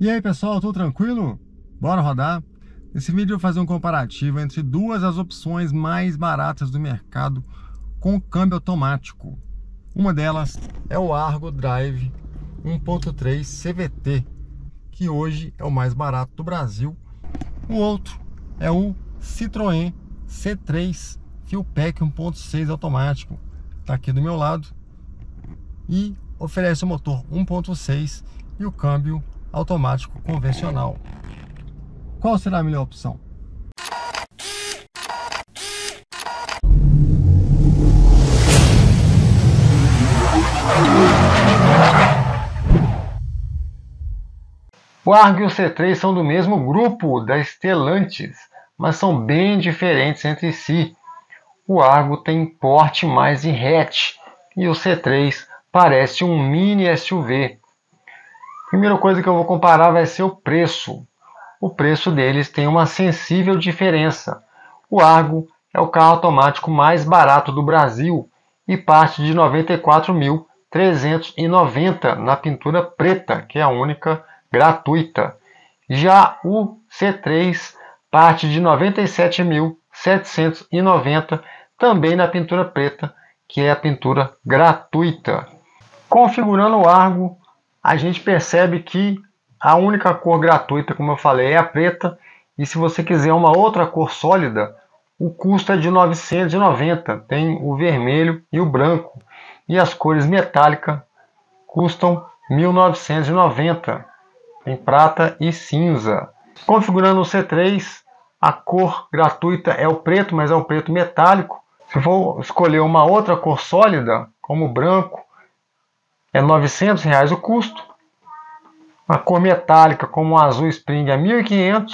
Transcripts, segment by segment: E aí pessoal, tudo tranquilo? Bora rodar? Nesse vídeo eu vou fazer um comparativo entre duas das opções mais baratas do mercado com câmbio automático. Uma delas é o Argo Drive 1.3 CVT, que hoje é o mais barato do Brasil. O outro é o Citroën C3 Fuel Pack 1.6 automático, está aqui do meu lado e oferece o motor 1.6 e o câmbio automático convencional. Qual será a melhor opção? O Argo e o C3 são do mesmo grupo da Stellantis, mas são bem diferentes entre si. O Argo tem porte mais de hatch e o C3 parece um mini SUV. Primeira coisa que eu vou comparar vai ser o preço. O preço deles tem uma sensível diferença. O Argo é o carro automático mais barato do Brasil e parte de R$ 94.390 na pintura preta, que é a única gratuita. Já o C3 parte de R$ 97.790 também na pintura preta, que é a pintura gratuita. Configurando o Argo, a gente percebe que a única cor gratuita, como eu falei, é a preta, e se você quiser uma outra cor sólida, o custo é de R$ 990, tem o vermelho e o branco, e as cores metálicas custam R$ 1.990, tem prata e cinza. Configurando o C3, a cor gratuita é o preto, mas é um preto metálico. Se for escolher uma outra cor sólida, como o branco, é R$ 900 o custo. A cor metálica, como o azul Spring, é R$ 1.500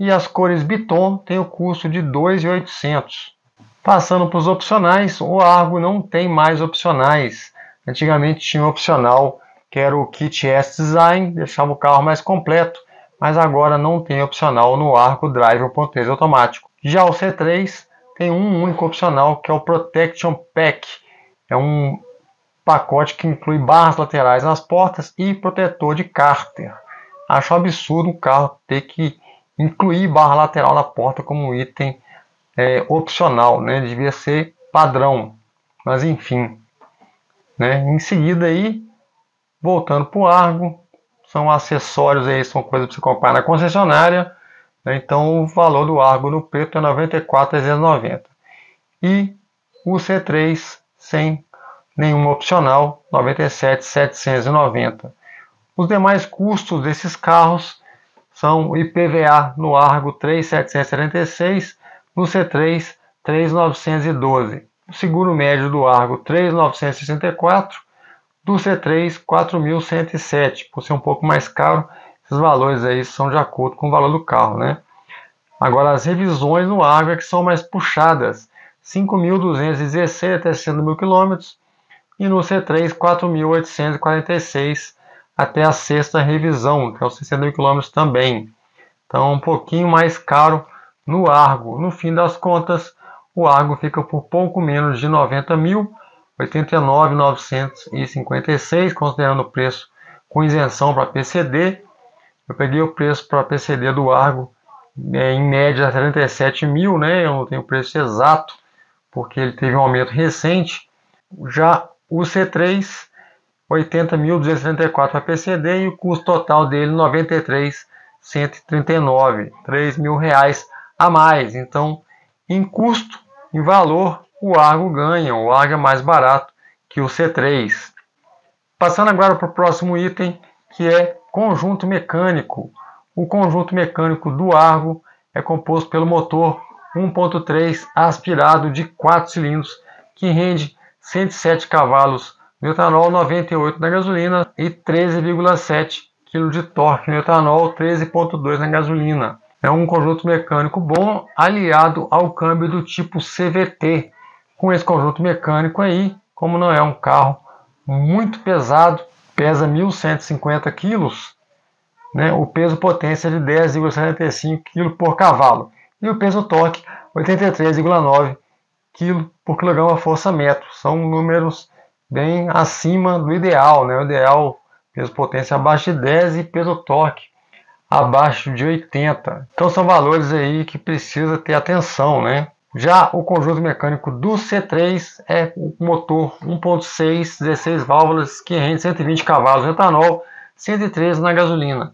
e as cores Biton tem o custo de R$ 2.800. Passando para os opcionais, o Argo não tem mais opcionais. Antigamente tinha um opcional que era o kit S-Design, deixava o carro mais completo, mas agora não tem opcional no Argo Drive 1.3 automático. Já o C3 tem um único opcional, que é o Protection Pack. É um pacote que inclui barras laterais nas portas e protetor de cárter. Acho absurdo o carro ter que incluir barra lateral na porta como um item opcional, né? Devia ser padrão, mas enfim, né? Em seguida aí, voltando para o Argo, são acessórios aí, são coisas que você comprar na concessionária, né? Então o valor do Argo no preto é R$ 94.390 e o C3 sem nenhuma opcional, R$ 97.790. Os demais custos desses carros são o IPVA no Argo 3.776, no C3 3.912, o seguro médio do Argo 3.964, do C3 4.107, por ser um pouco mais caro. Esses valores aí são de acordo com o valor do carro, né? Agora as revisões no Argo é que são mais puxadas, 5.216 até 60 mil quilômetros, e no C3 4.846 até a sexta revisão, que é os 60 mil km também. Então um pouquinho mais caro no Argo. No fim das contas, o Argo fica por pouco menos de 90 mil, 89.956, considerando o preço com isenção para PCD. Eu peguei o preço para PCD do Argo em média 37 mil, né? Eu não tenho o preço exato, porque ele teve um aumento recente. Já o C3, 80.234 para PCD e o custo total dele 93.139, R$ 3.000 a mais. Então, em custo, em valor, o Argo ganha, o Argo é mais barato que o C3. Passando agora para o próximo item, que é conjunto mecânico. O conjunto mecânico do Argo é composto pelo motor 1.3 aspirado de 4 cilindros, que rende 107 cavalos no etanol, 98 na gasolina e 13,7 kg de torque no etanol, 13,2 na gasolina. É um conjunto mecânico bom aliado ao câmbio do tipo CVT. Com esse conjunto mecânico aí, como não é um carro muito pesado, pesa 1.150 kg, né? O peso potência é de 10,75 kg por cavalo e o peso torque 83,9 kg por quilograma-força metro. São números bem acima do ideal, né? O ideal, peso potência abaixo de 10 e peso torque abaixo de 80. Então são valores aí que precisa ter atenção, né? Já o conjunto mecânico do C3 é o motor 1.6, 16 válvulas, que rende 120 cavalos no etanol, 113 na gasolina,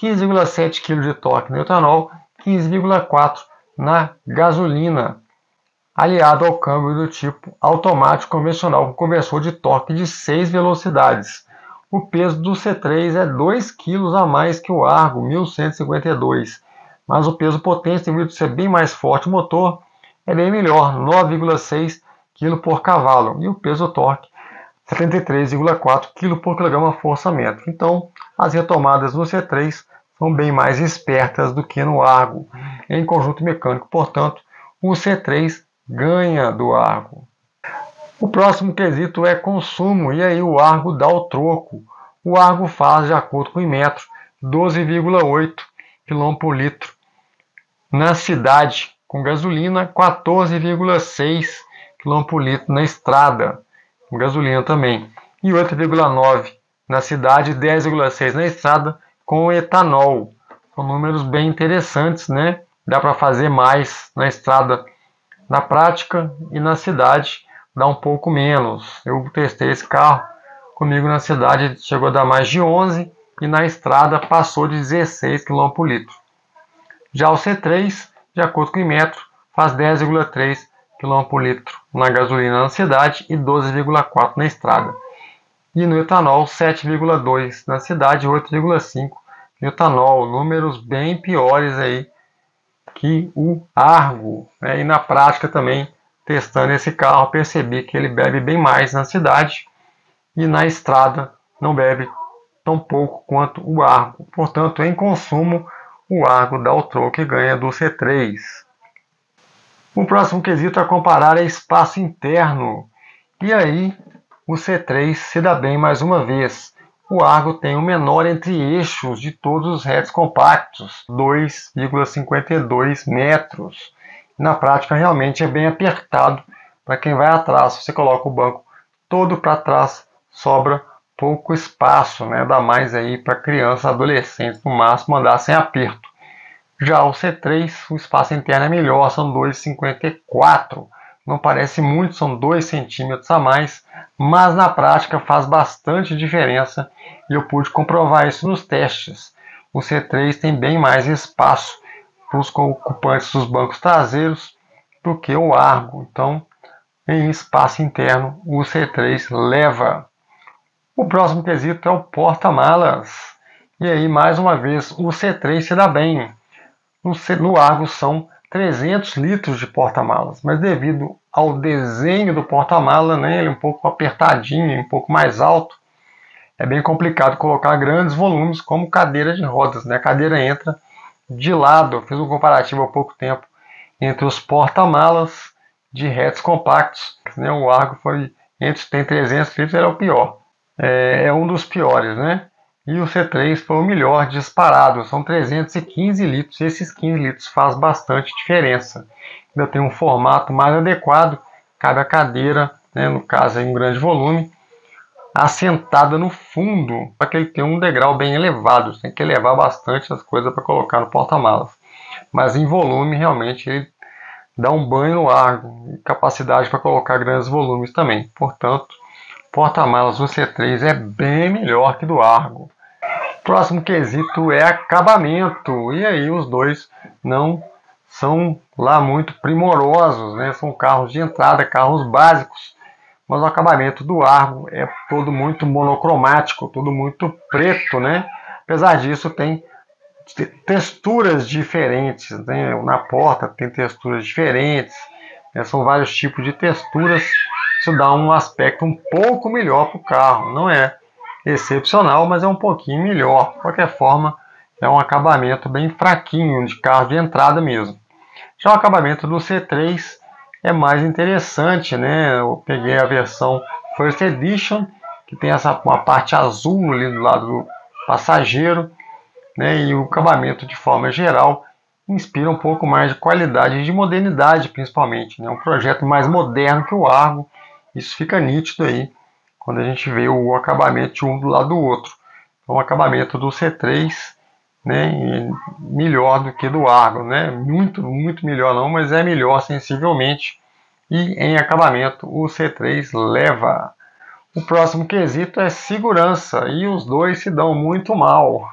15,7 kg de torque no etanol, 15,4 na gasolina, aliado ao câmbio do tipo automático convencional com conversor de torque de 6 velocidades. O peso do C3 é 2 kg a mais que o Argo 1152, mas o peso potência, devido a ser bem mais forte o motor, é bem melhor, 9,6 kg por cavalo, e o peso torque 73,4 kg por kgfm. Então, as retomadas no C3 são bem mais espertas do que no Argo. Em conjunto mecânico, portanto, o C3 ganha do Argo. O próximo quesito é consumo, e aí o Argo dá o troco. O Argo faz, de acordo com o Inmetro, 12,8 km por litro na cidade, com gasolina 14,6 km por litro na estrada, com gasolina também, e 8,9 na cidade, 10,6 na estrada, com etanol. São números bem interessantes, né? Dá para fazer mais na estrada na prática, e na cidade dá um pouco menos. Eu testei esse carro comigo na cidade, chegou a dar mais de 11, e na estrada passou de 16 km por litro. Já o C3, de acordo com o Inmetro, faz 10,3 km por litro na gasolina na cidade e 12,4 na estrada. E no etanol, 7,2 na cidade e 8,5 no etanol. Números bem piores aí que o Argo, né? E na prática também, testando esse carro, percebi que ele bebe bem mais na cidade, e na estrada não bebe tão pouco quanto o Argo. Portanto, em consumo, o Argo dá o troco e ganha do C3. O próximo quesito a comparar é espaço interno. E aí o C3 se dá bem mais uma vez. O Argo tem o menor entre eixos de todos os hatches compactos, 2,52 metros. Na prática realmente é bem apertado para quem vai atrás. Você coloca o banco todo para trás, sobra pouco espaço, né? Dá mais aí para criança, adolescente, no máximo andar sem aperto. Já o C3, o espaço interno é melhor, são 2,54. Não parece muito, são 2 centímetros a mais, mas na prática faz bastante diferença, e eu pude comprovar isso nos testes. O C3 tem bem mais espaço para os ocupantes dos bancos traseiros do que o Argo. Então, em espaço interno, o C3 leva. O próximo quesito é o porta-malas. E aí, mais uma vez, o C3 se dá bem. No Argo são 300 litros de porta-malas, mas devido ao desenho do porta-mala, né, ele é um pouco apertadinho, um pouco mais alto, é bem complicado colocar grandes volumes como cadeira de rodas, né? A cadeira entra de lado. Eu fiz um comparativo há pouco tempo entre os porta-malas de hatches compactos, né? O Argo foi, entre os que tem 300 litros, era o pior. É um dos piores, né? E o C3 foi o melhor disparado, são 315 litros, esses 15 litros faz bastante diferença. Ainda tem um formato mais adequado, cabe a cadeira, né, no caso é um grande volume, assentada no fundo, para que ele tenha um degrau bem elevado. Você tem que elevar bastante as coisas para colocar no porta-malas. Mas em volume, realmente, ele dá um banho no Argo, capacidade para colocar grandes volumes também. Portanto, porta-malas do C3 é bem melhor que do Argo. O próximo quesito é acabamento. E aí os dois não são lá muito primorosos, né? São carros de entrada, carros básicos. Mas o acabamento do Argo é todo muito monocromático, todo muito preto, né? Apesar disso, tem texturas diferentes, né? Na porta tem texturas diferentes, né? São vários tipos de texturas. Isso dá um aspecto um pouco melhor para o carro. Não é excepcional, mas é um pouquinho melhor. De qualquer forma, é um acabamento bem fraquinho, de carro de entrada mesmo. Já o acabamento do C3 é mais interessante, né? Eu peguei a versão First Edition, que tem uma parte azul ali do lado do passageiro, né? E o acabamento, de forma geral, inspira um pouco mais de qualidade e de modernidade, principalmente, né? Um projeto mais moderno que o Argo. Isso fica nítido aí quando a gente vê o acabamento de um do lado do outro. Então, o acabamento do C3 né, melhor do que do Argo, né? Muito, muito melhor não, mas é melhor sensivelmente. E em acabamento o C3 leva. O próximo quesito é segurança, e os dois se dão muito mal.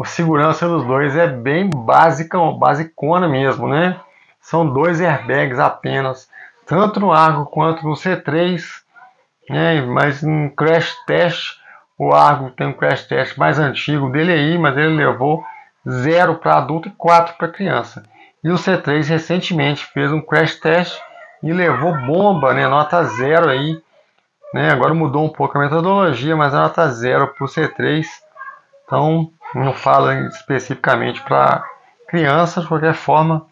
A segurança dos dois é bem básica, basicona mesmo, né? São dois airbags apenas, tanto no Argo quanto no C3, né? Mas um crash test, o Argo tem um crash test mais antigo dele aí, mas ele levou 0 para adulto e 4 para criança. E o C3 recentemente fez um crash test e levou bomba, né? Nota 0 aí, né? Agora mudou um pouco a metodologia, mas a nota 0 para o C3, então não fala especificamente para crianças. De qualquer forma,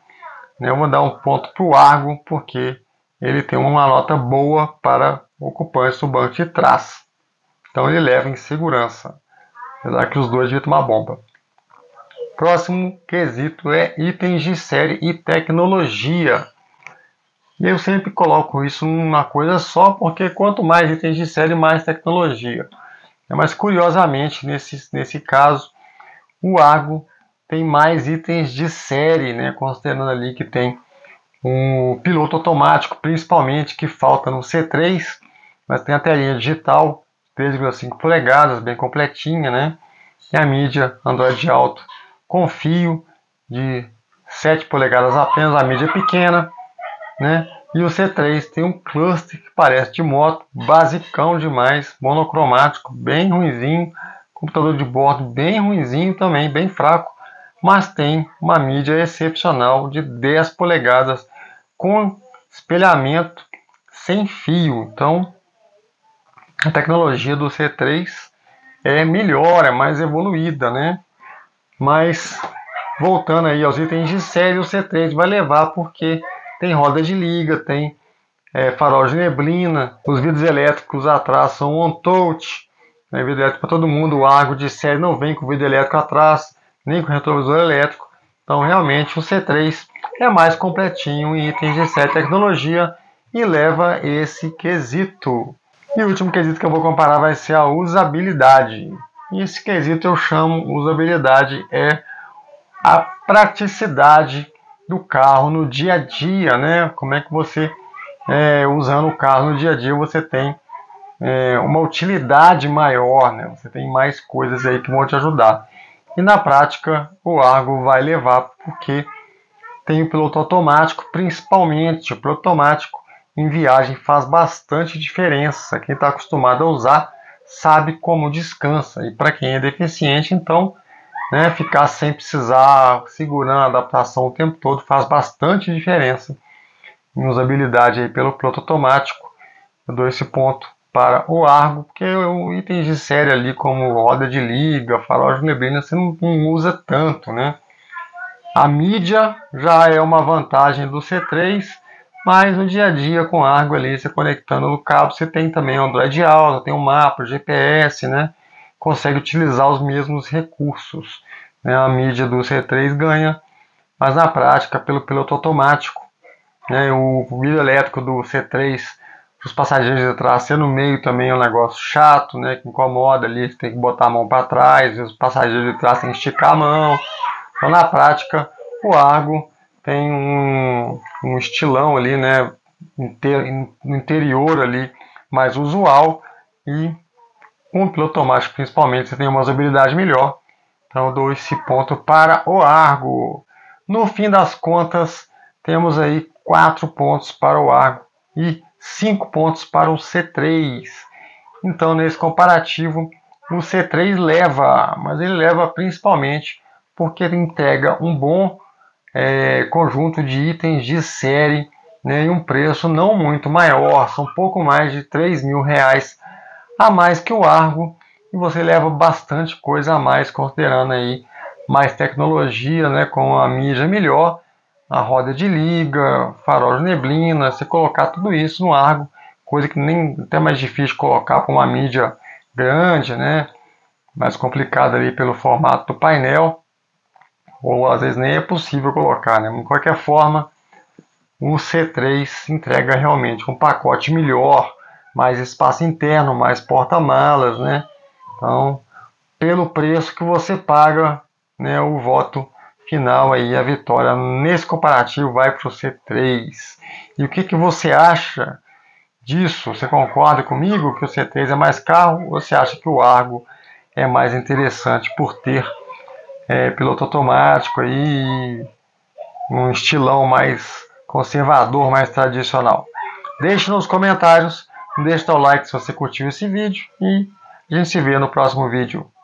né, eu vou dar um ponto para o Argo, porque ele tem uma nota boa para ocupantes do banco de trás. Então ele leva em segurança, apesar que os dois deviam tomar bomba. Próximo quesito é itens de série e tecnologia. E eu sempre coloco isso numa coisa só, porque quanto mais itens de série, mais tecnologia. Mas curiosamente, nesse caso, o Argo tem mais itens de série, né? Considerando ali que tem um piloto automático, principalmente, que falta no C3, mas tem a telinha digital, 3,5 polegadas, bem completinha, né? E a mídia Android Auto com fio de 7 polegadas apenas, a mídia pequena, né? E o C3 tem um cluster que parece de moto, basicão demais, monocromático, bem ruinzinho, computador de bordo bem ruinzinho também, bem fraco, mas tem uma mídia excepcional de 10 polegadas com espelhamento sem fio. Então a tecnologia do C3 é melhor, é mais evoluída, né? Mas voltando aí aos itens de série, o C3 vai levar porque tem roda de liga, tem farol de neblina, os vidros elétricos atrás são on-touch, né? Vidro elétrico para todo mundo. O Argo de série não vem com vidro elétrico atrás, nem com retrovisor elétrico. Então realmente o C3 é mais completinho em itens de série tecnologia e leva esse quesito. E o último quesito que eu vou comparar vai ser a usabilidade. E esse quesito eu chamo usabilidade, é a praticidade do carro no dia a dia, né? Como é que você, usando o carro no dia a dia, você tem uma utilidade maior, né? Você tem mais coisas aí que vão te ajudar. E na prática, o Argo vai levar, porque tem o piloto automático, principalmente. O piloto automático em viagem faz bastante diferença. Quem está acostumado a usar sabe como descansa. E para quem é deficiente, então, né, ficar sem precisar segurando a adaptação o tempo todo faz bastante diferença em usabilidade aí pelo piloto automático. Eu dou esse ponto para o Argo, porque o item de série ali, como roda de liga, farol de neblina, você não usa tanto, né? A mídia já é uma vantagem do C3, mas no dia a dia com o Argo ali, você conectando no cabo, você tem também o Android Auto, tem o mapa, o GPS, né? Consegue utilizar os mesmos recursos, né? A mídia do C3 ganha, mas na prática, pelo piloto automático, né? O vidro elétrico do C3, os passageiros de trás, ser no meio também é um negócio chato, né? Que incomoda ali, tem que botar a mão para trás, e os passageiros de trás tem que esticar a mão. Então na prática, o Argo tem um estilão ali, né? Interior ali, mais usual, e com o piloto automático, principalmente, você tem uma usabilidade melhor. Então eu dou esse ponto para o Argo. No fim das contas, temos aí 4 pontos para o Argo e 5 pontos para o C3. Então nesse comparativo, o C3 leva, mas ele leva principalmente porque ele entrega um bom conjunto de itens de série, né, e um preço não muito maior, são pouco mais de R$3.000 a mais que o Argo, e você leva bastante coisa a mais, considerando aí mais tecnologia, né, com a mídia melhor, a roda de liga, farol de neblina. Você colocar tudo isso no Argo, coisa que nem até mais difícil colocar com uma mídia grande, né, mais complicada ali pelo formato do painel, ou às vezes nem é possível colocar, né. De qualquer forma, o C3 entrega realmente um pacote melhor, mais espaço interno, mais porta-malas, né? Então, pelo preço que você paga, né, o voto final aí, a vitória nesse comparativo vai para o C3. E o que, que você acha disso? Você concorda comigo que o C3 é mais carro ou você acha que o Argo é mais interessante por ter piloto automático aí, um estilão mais conservador, mais tradicional? Deixe nos comentários, deixe o like se você curtiu esse vídeo e a gente se vê no próximo vídeo.